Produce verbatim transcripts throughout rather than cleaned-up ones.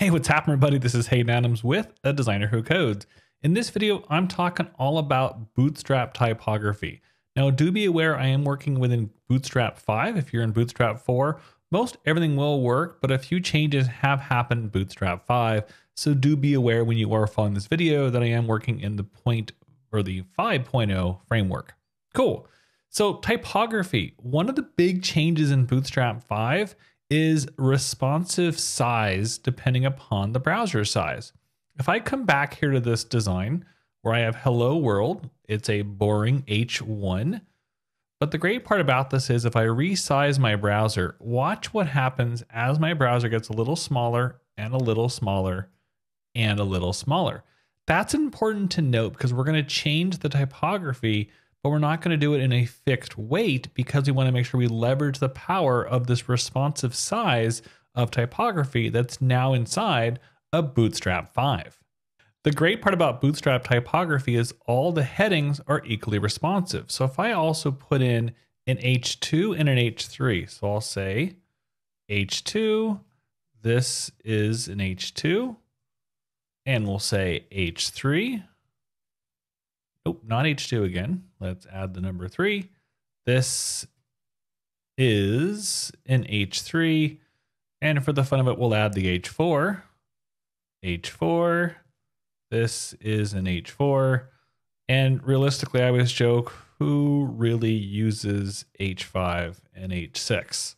Hey, what's happening, everybody? This is Hayden Adams with A Designer Who Codes. In this video, I'm talking all about Bootstrap typography. Now, do be aware I am working within Bootstrap five. If you're in Bootstrap four, most everything will work, but a few changes have happened in Bootstrap five. So do be aware when you are following this video that I am working in the point or the five point oh framework. Cool. So typography, one of the big changes in Bootstrap five is responsive size depending upon the browser size. If I come back here to this design where I have hello world, it's a boring H one. But the great part about this is if I resize my browser, watch what happens as my browser gets a little smaller and a little smaller and a little smaller. That's important to note because we're going to change the typography, but we're not going to do it in a fixed weight because we want to make sure we leverage the power of this responsive size of typography that's now inside of Bootstrap five. The great part about Bootstrap typography is all the headings are equally responsive. So if I also put in an H two and an H three, so I'll say H two, this is an H two, and we'll say H three. Nope, not H two again. Let's add the number three. This is an H three. And for the fun of it, we'll add the H four. H four. This is an H four. And realistically, I always joke, who really uses H five and H six?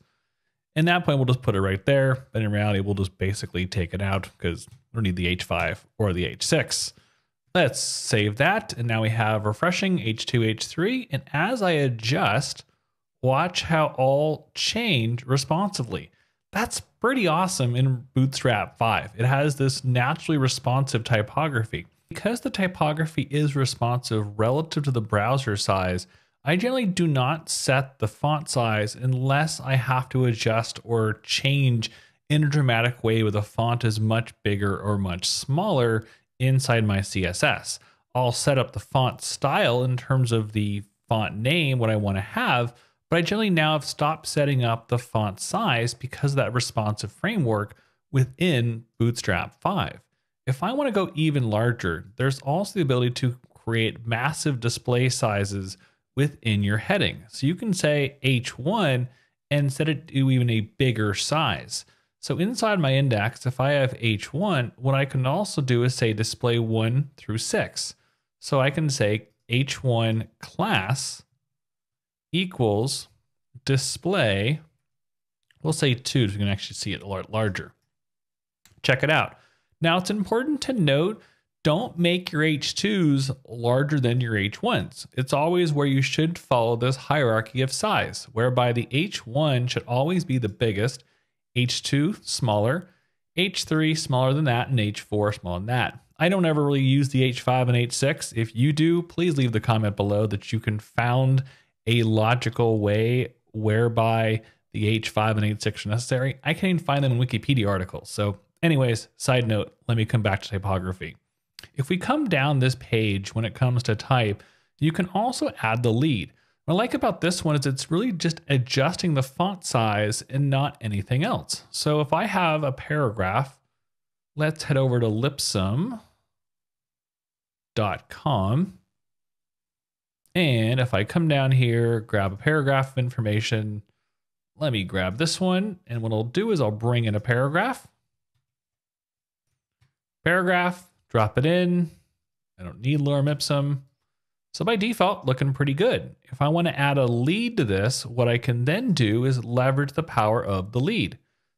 And that point, we'll just put it right there. But in reality, we'll just basically take it out because we don't need the H five or the H six. Let's save that. And now we have refreshing H two, H three. And as I adjust, watch how all change responsively. That's pretty awesome in Bootstrap five. It has this naturally responsive typography. Because the typography is responsive relative to the browser size, I generally do not set the font size unless I have to adjust or change in a dramatic way where the font is much bigger or much smaller inside my C S S. I'll set up the font style in terms of the font name, what I want to have, but I generally now have stopped setting up the font size because of that responsive framework within Bootstrap five. If I want to go even larger, there's also the ability to create massive display sizes within your heading. So you can say H one and set it to even a bigger size. So inside my index, if I have H one, what I can also do is say display one through six. So I can say H one class equals display, we'll say two so we can actually see it a lot larger. Check it out. Now it's important to note, don't make your H twos larger than your H ones. It's always where you should follow this hierarchy of size, whereby the H one should always be the biggest, H two smaller, H three smaller than that, and H four smaller than that. I don't ever really use the H five and H six. If you do, please leave the comment below that you can found a logical way whereby the H five and H six are necessary. I can't even find them in Wikipedia articles. So anyways, side note, let me come back to typography. If we come down this page when it comes to type, you can also add the lead. What I like about this one is it's really just adjusting the font size and not anything else. So if I have a paragraph, let's head over to Lipsum dot com. And if I come down here, grab a paragraph of information, let me grab this one. And what I'll do is I'll bring in a paragraph. Paragraph, drop it in. I don't need lorem ipsum. So by default, looking pretty good. If I want to add a lead to this, what I can then do is leverage the power of the lead.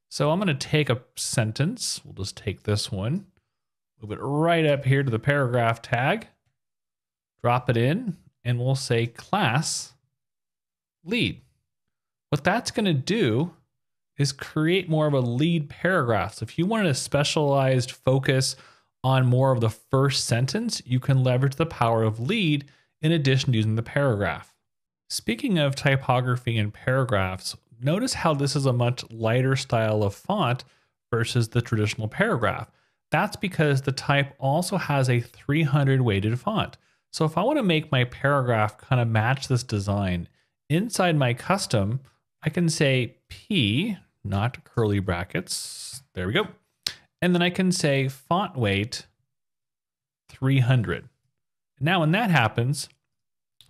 So I'm going to take a sentence. We'll just take this one, move it right up here to the paragraph tag, drop it in, and we'll say class lead. What that's going to do is create more of a lead paragraph. So if you wanted a specialized focus on more of the first sentence, you can leverage the power of lead in addition to using the paragraph. Speaking of typography and paragraphs, notice how this is a much lighter style of font versus the traditional paragraph. That's because the type also has a three hundred weighted font. So if I want to make my paragraph kind of match this design, inside my custom, I can say P, not curly brackets, there we go. And then I can say font weight three hundred. Now when that happens,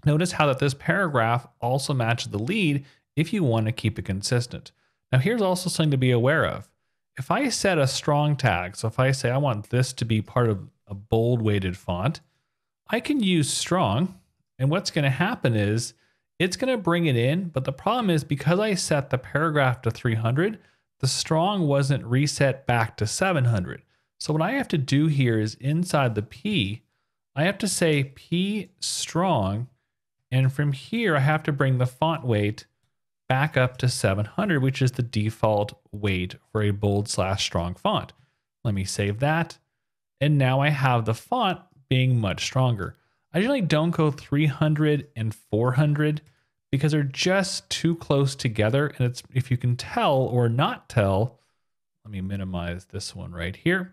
notice how that this paragraph also matches the lead if you want to keep it consistent. Now here's also something to be aware of. If I set a strong tag, so if I say I want this to be part of a bold weighted font, I can use strong, and what's going to happen is it's going to bring it in, but the problem is because I set the paragraph to three hundred, the strong wasn't reset back to seven hundred. So what I have to do here is inside the P, I have to say P strong, and from here I have to bring the font weight back up to seven hundred, which is the default weight for a bold slash strong font. Let me save that. And now I have the font being much stronger. I generally don't go three hundred and four hundred because they're just too close together. And it's, if you can tell or not tell, let me minimize this one right here.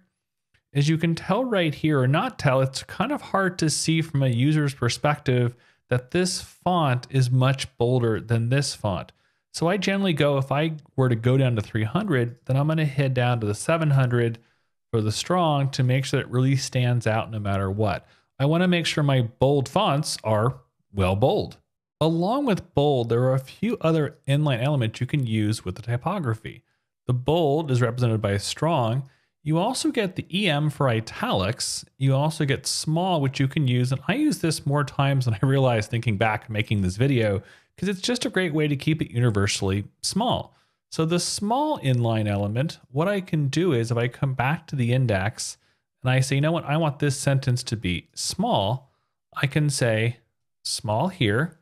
As you can tell right here or not tell, it's kind of hard to see from a user's perspective that this font is much bolder than this font. So I generally go, if I were to go down to three hundred, then I'm gonna head down to the seven hundred for the strong to make sure that it really stands out no matter what. I wanna make sure my bold fonts are well bold. Along with bold, there are a few other inline elements you can use with the typography. The bold is represented by strong. You also get the E M for italics. You also get small, which you can use. And I use this more times than I realized thinking back making this video, because it's just a great way to keep it universally small. So the small inline element, what I can do is if I come back to the index and I say, you know what, I want this sentence to be small, I can say small here,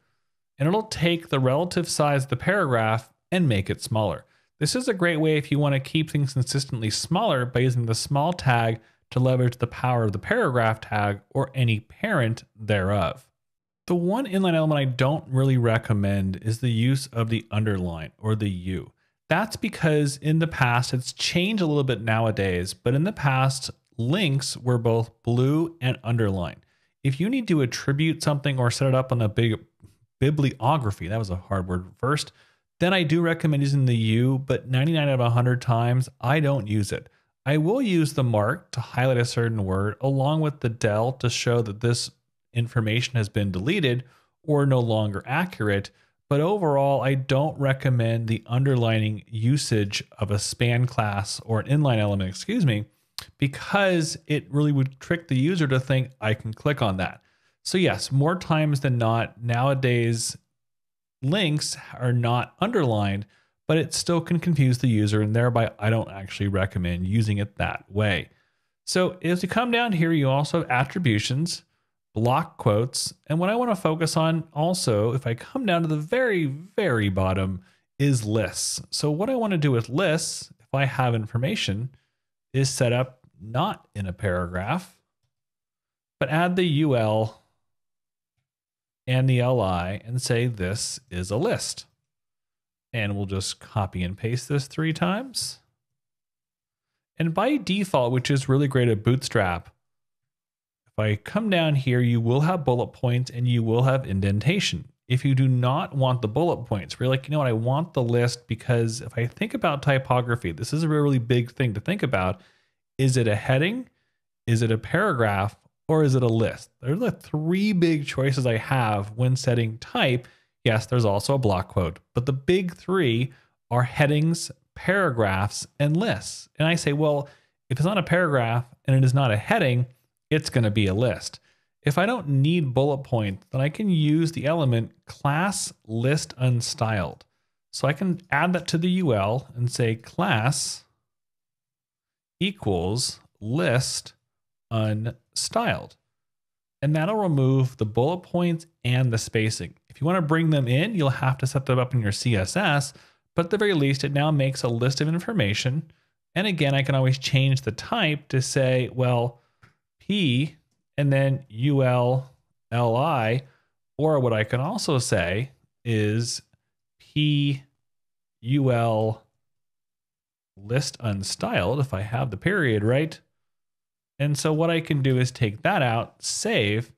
and it'll take the relative size of the paragraph and make it smaller. This is a great way if you want to keep things consistently smaller by using the small tag to leverage the power of the paragraph tag or any parent thereof. The one inline element I don't really recommend is the use of the underline or the U. That's because in the past, it's changed a little bit nowadays, but in the past, links were both blue and underline. If you need to attribute something or set it up on a big bibliography, that was a hard word first, then I do recommend using the U, but ninety-nine out of one hundred times, I don't use it. I will use the mark to highlight a certain word along with the del to show that this information has been deleted or no longer accurate. But overall, I don't recommend the underlining usage of a span class or an inline element, excuse me, because it really would trick the user to think I can click on that. So yes, more times than not nowadays, links are not underlined, but it still can confuse the user, and thereby I don't actually recommend using it that way. So as you come down here, you also have attributions, block quotes, and what I want to focus on also, if I come down to the very, very bottom, is lists. So what I want to do with lists, if I have information, is set up not in a paragraph, but add the U L and the L I and say, this is a list. And we'll just copy and paste this three times. And by default, which is really great at Bootstrap, if I come down here, you will have bullet points and you will have indentation. If you do not want the bullet points, we're like, you know what, I want the list because if I think about typography, this is a really big thing to think about. Is it a heading? Is it a paragraph? Or is it a list? They're the three big choices I have when setting type. Yes, there's also a block quote, but the big three are headings, paragraphs, and lists. And I say, well, if it's not a paragraph and it is not a heading, it's gonna be a list. If I don't need bullet points, then I can use the element class list unstyled. So I can add that to the U L and say class equals list unstyled. And that'll remove the bullet points and the spacing. If you want to bring them in, you'll have to set them up in your C S S, but at the very least, it now makes a list of information. And again, I can always change the type to say, well, P and then U L, L I, or what I can also say is P, U L, list unstyled, if I have the period, right? And so what I can do is take that out, save,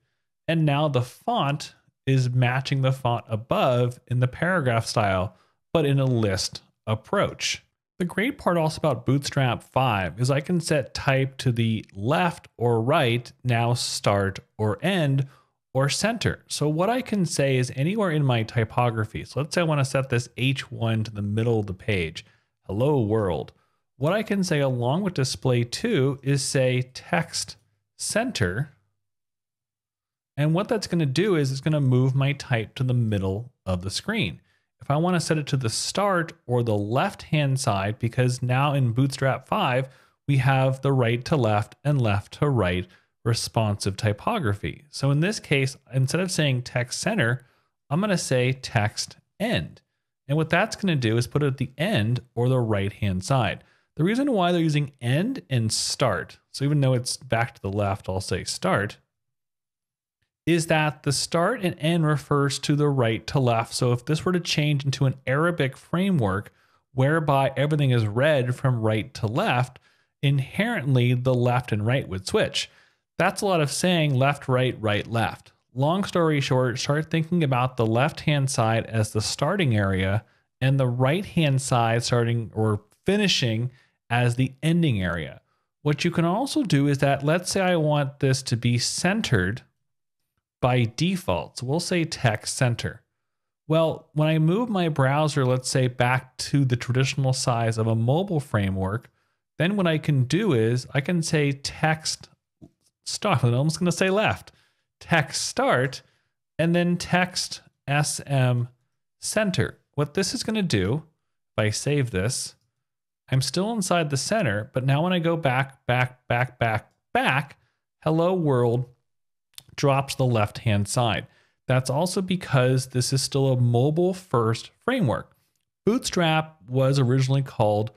and now the font is matching the font above in the paragraph style, but in a list approach. The great part also about Bootstrap five is I can set type to the left or right, now start or end, or center. So what I can say is anywhere in my typography. So let's say I want to set this H one to the middle of the page. Hello world. What I can say along with display two is say text center. And what that's going to do is it's going to move my type to the middle of the screen. If I want to set it to the start or the left-hand side, because now in Bootstrap five, we have the right to left and left to right responsive typography. So in this case, instead of saying text center, I'm going to say text end. And what that's going to do is put it at the end or the right-hand side. The reason why they're using end and start, so even though it's back to the left, I'll say start, is that the start and end refers to the right to left. So if this were to change into an Arabic framework whereby everything is read from right to left, inherently the left and right would switch. That's a lot of saying left, right, right, left. Long story short, start thinking about the left-hand side as the starting area and the right-hand side starting or finishing as the ending area. What you can also do is that, let's say I want this to be centered by default. So we'll say text center. Well, when I move my browser, let's say back to the traditional size of a mobile framework, then what I can do is I can say text start, and I'm just going to say left, text start, and then text S M center. What this is going to do, if I save this, I'm still inside the center, but now when I go back, back, back, back, back, hello world drops the left-hand side. That's also because this is still a mobile-first framework. Bootstrap was originally called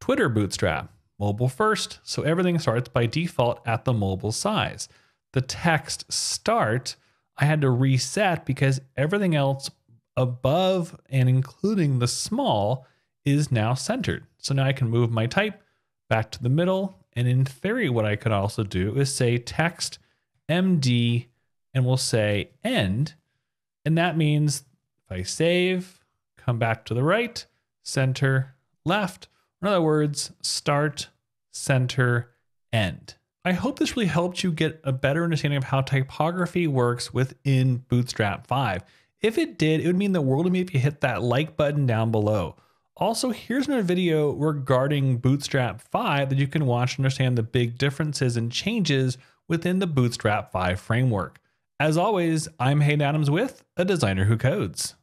Twitter Bootstrap, mobile first, so everything starts by default at the mobile size. The text start, I had to reset because everything else above and including the small is now centered. So now I can move my type back to the middle, and in theory what I could also do is say text M D, and we'll say end, and that means if I save, come back to the right, center, left, in other words, start, center, end. I hope this really helped you get a better understanding of how typography works within Bootstrap five. If it did, it would mean the world to me if you hit that like button down below. Also, here's another video regarding Bootstrap five that you can watch to understand the big differences and changes within the Bootstrap five framework. As always, I'm Hayden Adams with A Designer Who Codes.